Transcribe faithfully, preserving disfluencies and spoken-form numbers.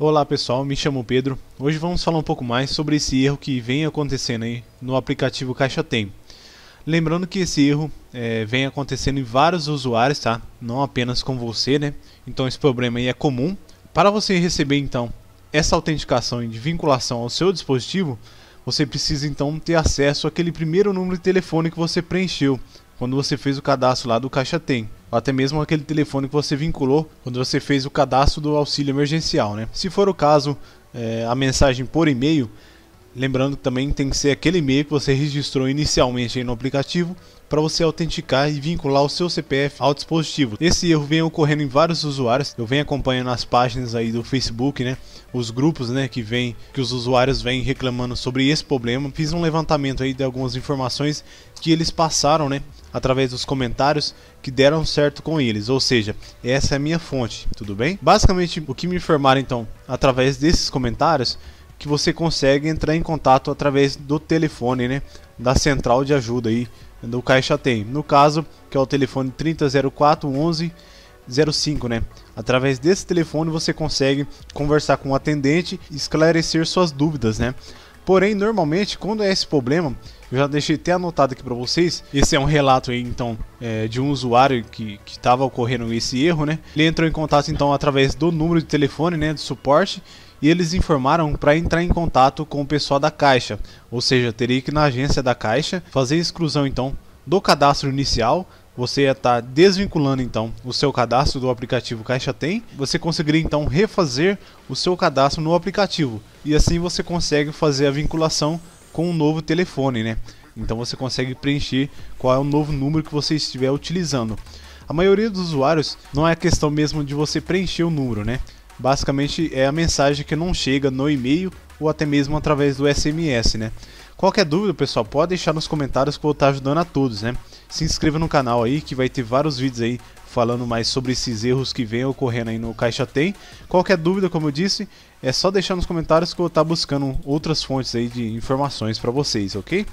Olá pessoal, me chamo Pedro. Hoje vamos falar um pouco mais sobre esse erro que vem acontecendo aí no aplicativo Caixa Tem. Lembrando que esse erro é, vem acontecendo em vários usuários, tá? Não apenas com você, né? Então esse problema aí é comum. Para você receber então essa autenticação de vinculação ao seu dispositivo, você precisa então ter acesso àquele primeiro número de telefone que você preencheu quando você fez o cadastro lá do Caixa Tem, ou até mesmo aquele telefone que você vinculou quando você fez o cadastro do auxílio emergencial, né? Se for o caso, é, a mensagem por e-mail, lembrando que também tem que ser aquele e-mail que você registrou inicialmente aí no aplicativo para você autenticar e vincular o seu C P F ao dispositivo. Esse erro vem ocorrendo em vários usuários. Eu venho acompanhando as páginas aí do Facebook, né? Os grupos, né, que vem que os usuários vêm reclamando sobre esse problema. Fiz um levantamento aí de algumas informações que eles passaram, né, através dos comentários que deram certo com eles, ou seja, essa é a minha fonte, tudo bem? Basicamente, o que me informaram então, através desses comentários, que você consegue entrar em contato através do telefone, né, da central de ajuda aí do Caixa Tem, no caso, que é o telefone trinta zero quatro onze zero cinco, né? Através desse telefone você consegue conversar com o atendente e esclarecer suas dúvidas, né? Porém, normalmente, quando é esse problema, eu já deixei até anotado aqui para vocês, esse é um relato aí, então, é, de um usuário que estava ocorrendo esse erro, né? Ele entrou em contato, então, através do número de telefone, né, do suporte, e eles informaram para entrar em contato com o pessoal da Caixa, ou seja, teria que ir na agência da Caixa, fazer a exclusão, então, do cadastro inicial. Você ia estar desvinculando então o seu cadastro do aplicativo Caixa Tem. Você conseguiria então refazer o seu cadastro no aplicativo. E assim você consegue fazer a vinculação com um novo telefone, né? Então você consegue preencher qual é o novo número que você estiver utilizando. A maioria dos usuários não é questão mesmo de você preencher o número, né? Basicamente é a mensagem que não chega no e-mail ou até mesmo através do S M S, né? Qualquer dúvida, pessoal, pode deixar nos comentários que eu vou estar ajudando a todos, né? Se inscreva no canal aí que vai ter vários vídeos aí falando mais sobre esses erros que vem ocorrendo aí no Caixa Tem. Qualquer dúvida, como eu disse, é só deixar nos comentários que eu vou estar buscando outras fontes aí de informações para vocês, ok?